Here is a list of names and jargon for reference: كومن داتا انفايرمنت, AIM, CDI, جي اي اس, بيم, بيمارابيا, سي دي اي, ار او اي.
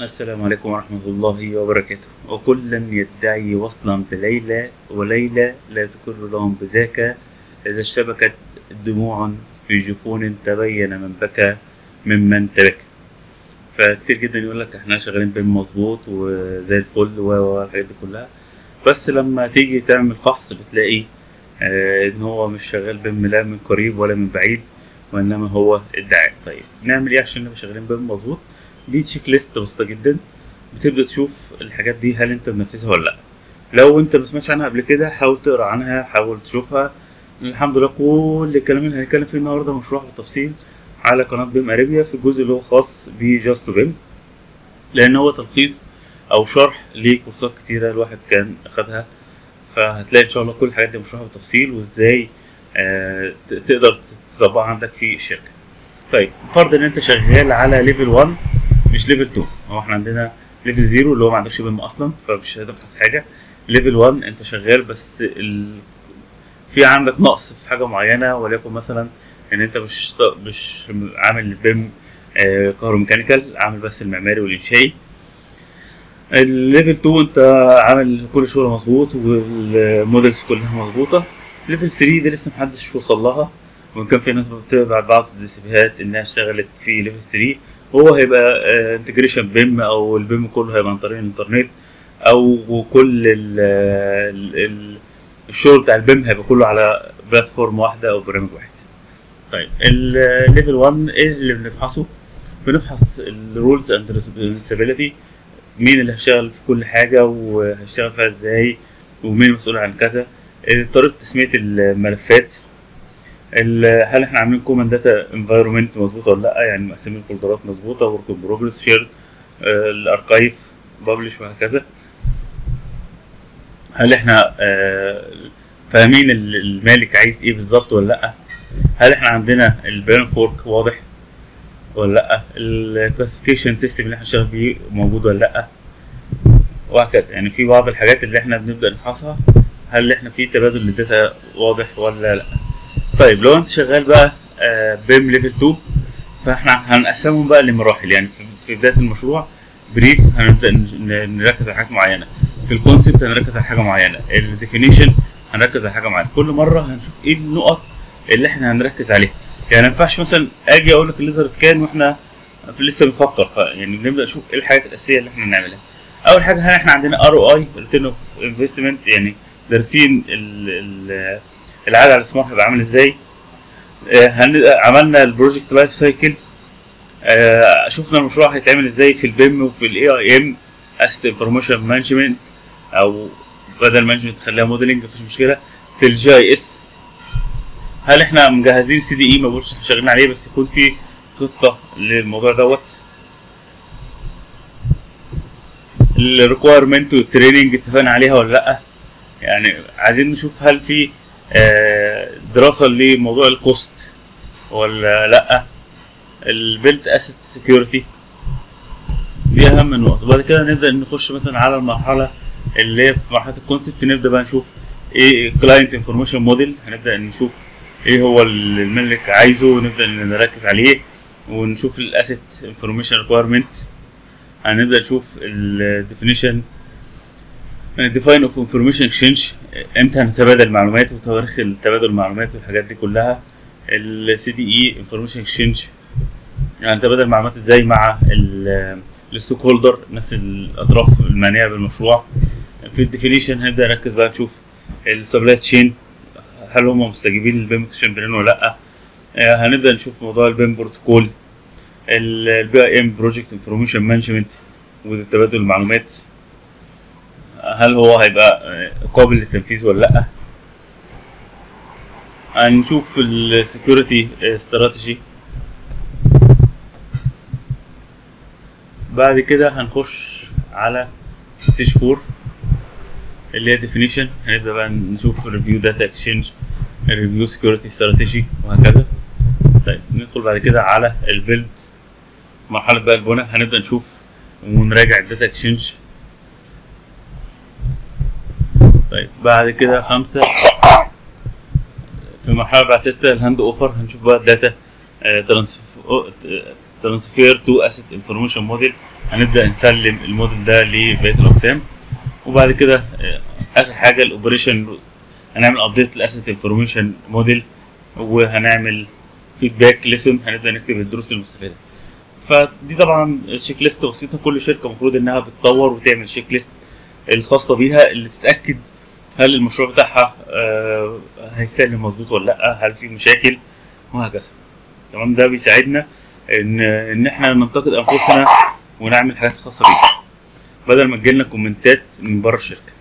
السلام عليكم ورحمة الله وبركاته. وكلا يدعي وصلا بليلى وليلى لا تكر لهم بذاك، إذا اشتبكت دموع في جفون تبين من بكى ممن تبكى. فكتير جدا يقول لك احنا شغالين بيم مظبوط وزي الفل والحاجات دي كلها، بس لما تيجي تعمل فحص بتلاقي ان هو مش شغال بيم لا من قريب ولا من بعيد، وانما هو ادعاء. طيب نعمل ايه عشان نبقى شغالين بيم مظبوط؟ دي تشيك ليست بسيطه جدا بتبدا تشوف الحاجات دي هل انت بتنفذها ولا لا. لو انت ما سمعتش عنها قبل كده حاول تقرا عنها، حاول تشوفها. الحمد لله كل الكلام اللي هنتكلم فيه النهارده مشروح بالتفصيل على قناه بيمارابيا في الجزء اللي هو خاص بجاستو بيم، لان هو تلخيص او شرح لكورسات كتيره الواحد كان اخدها. فهتلاقي ان شاء الله كل الحاجات دي مشروحه بالتفصيل وازاي تقدر تطبقها عندك في الشركه. طيب فرض ان انت شغال على ليفل 1 مش ليفل 2، هو احنا عندنا ليفل 0 اللي هو ما عندكش بيم اصلا فمش هتبحث حاجه. ليفل 1 انت شغال بس في عندك نقص في حاجه معينه، وليكن مثلا ان انت مش عامل بيم كهروميكانيكال، عامل بس المعماري والانشائي. الليفل 2 انت عامل كل شغل مظبوط والمودلز كلها مظبوطه. ليفل 3 دي لسه محدش وصل لها، وكان في ناس بتبعت بعض الديسيفيهات انها اشتغلت في ليفل 3، وهو هيبقى انتجريشن بيم او البيم كله هيبقى عن طريق الانترنت، او كل الشغل بتاع البيم هيبقى كله على بلاتفورم واحده او برنامج واحد. طيب الليفل 1 ايه اللي بنفحصه؟ بنفحص الرولز اند ريسبونسابيلتي، مين اللي هيشتغل في كل حاجه وهيشتغل فيها ازاي ومين المسؤول عن كذا، طريقه تسميه الملفات، هل احنا عاملين كومن داتا انفايرمنت مظبوطه ولا لا، يعني مقسمين الفولدرات مظبوطه، ورك ان بروجريس، شيرد، الاركايف، بابلش، وهكذا. هل احنا فاهمين المالك عايز ايه بالظبط ولا لا، هل احنا عندنا البيرن فورك واضح ولا لا، الكلاسيفيكيشن سيستم اللي احنا شغال بيه موجود ولا لا، وهكذا. يعني في بعض الحاجات اللي احنا بنبدا نفحصها هل احنا في تبادل للداتا واضح ولا لا. طيب لو انت شغال بقى بيم ليفل 2 فاحنا هنقسمهم بقى لمراحل، يعني في بدايه المشروع بريف هنبدا نركز على حاجات معينه، في الكونسبت هنركز على حاجه معينه، الديفينيشن هنركز على حاجه معينه. كل مره هنشوف ايه النقط اللي احنا هنركز عليها، يعني ما ينفعش مثلا اجي اقول لك الليزر سكان واحنا لسه بنفكر، يعني بنبدا نشوف ايه الحاجات الاساسيه اللي احنا هنعملها. اول حاجه هل احنا عندنا ار او اي ريتيرن اوف انفستمنت، يعني دارسين العائد على الاستثمار هيبقى عامل ازاي، عملنا البروجكت لايف سايكل، شفنا المشروع هيتعمل ازاي في البيم وفي الاي اي ام اسيت انفورميشن مانجمنت، او بدل مانجمنت خليها موديلنج مفيش مشكله. في الجي اي اس هل احنا مجهزين سي دي اي، ما بقولش احنا شغالين عليه بس يكون في خطه للموضوع دوت. الريكويرمنت والتريننج اتفقنا عليها ولا لا، يعني عايزين نشوف هل في دراسه لموضوع الكوست ولا لا. البيلت اسيت سكيورتي دي اهم النقط. بعد كده نبدا نخش مثلا على المرحله اللي هي في مرحله الكونسبت، نبدا بقى نشوف ايه الكلاينت انفورميشن موديل، هنبدا نشوف ايه هو الملك عايزه ونبدا نركز عليه، ونشوف الاسيت انفورميشن ريكويرمنت، هنبدا نشوف الديفينيشن، ديفاين اوف انفورميشن اكشنج، امتى هنتبادل معلومات وتواريخ التبادل المعلومات والحاجات دي كلها. السي دي اي انفورميشن اكشنج هنتبادل معلومات ازاي مع الستوك هولدر، الناس الاطراف المعنيه بالمشروع. في الديفينيشن هنبدا نركز بقى نشوف السبلاي تشين هل هم مستجيبين للبيم اكشن بلان ولا لا، هنبدا نشوف موضوع البيم بروتوكول، البي اي ام بروجكت انفورميشن مانجمنت وتبادل المعلومات هل هو هيبقى قابل للتنفيذ ولا لا. هنشوف السكيورتي استراتيجي. بعد كده هنخش على ستيج 4 اللي هي ديفينيشن، هنبدا بقى نشوف ريفيو داتا اكسشينج، ريفيو سكيورتي استراتيجي، وهكذا. طيب ندخل بعد كده على البيلد، مرحله بقى البنى، هنبدا نشوف ونراجع الداتا اكسشينج. طيب بعد كده 5 في المرحله بعد 6 الهاند اوفر، هنشوف بقى الداتا ترانسفير تو اسيت انفورميشن موديل. هنبدا نسلم الموديل ده لبقيه الاقسام، وبعد كده اخر حاجه الاوبريشن هنعمل ابديت للاسيت انفورميشن موديل، وهنعمل فيدباك ليسون، هنبدا نكتب الدروس المستفاده. فدي طبعا شيك ليست بسيطه، كل شركه المفروض انها بتطور وتعمل شيك ليست الخاصه بيها اللي تتاكد هل المشروع بتاعها هيسلم مظبوط ولا لا، هل في مشاكل وهكذا. تمام، ده بيساعدنا ان احنا ننتقد انفسنا ونعمل حاجات خاصه بينا بدل ما تجيلنا كومنتات من بره الشركه.